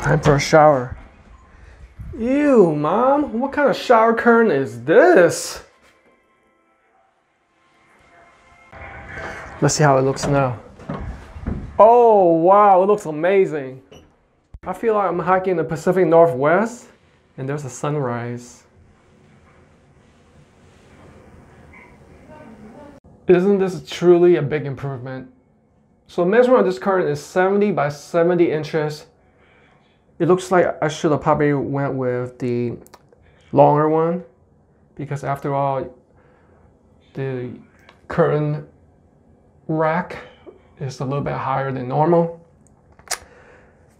Time for a shower. Ew, Mom, what kind of shower curtain is this? Let's see how it looks now. Oh, wow, it looks amazing. I feel like I'm hiking in the Pacific Northwest and there's a sunrise. Isn't this truly a big improvement? So the measurement of this curtain is 70 by 70 inches. It looks like I should have probably went with the longer one, because after all, the curtain rack is a little bit higher than normal.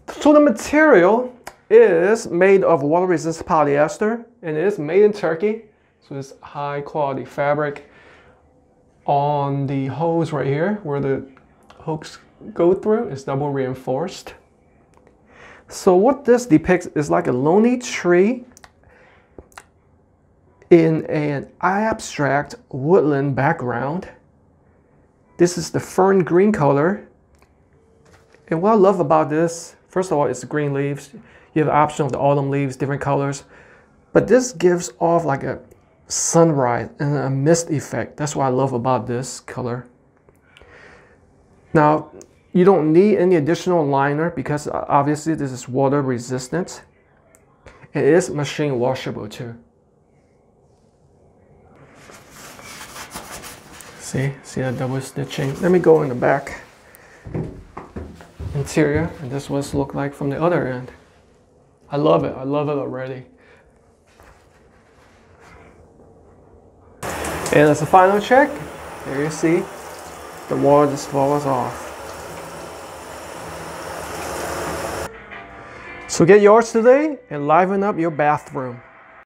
So the material is made of water-resistant polyester, and it is made in Turkey. So it's high-quality fabric. On the hose right here, where the hooks go through, is double reinforced. So what this depicts is like a lonely tree in an abstract woodland background. This is the fern green color. And what I love about this, first of all, it's the green leaves. You have the option of the autumn leaves, different colors. But this gives off like a sunrise and a mist effect. That's what I love about this color. Now, you don't need any additional liner because obviously this is water resistant. It is machine washable too. See that double stitching? Let me go in the back interior, and this was look like from the other end. I love it already. And as a final check, there you see the water just falls off. So get yours today and liven up your bathroom.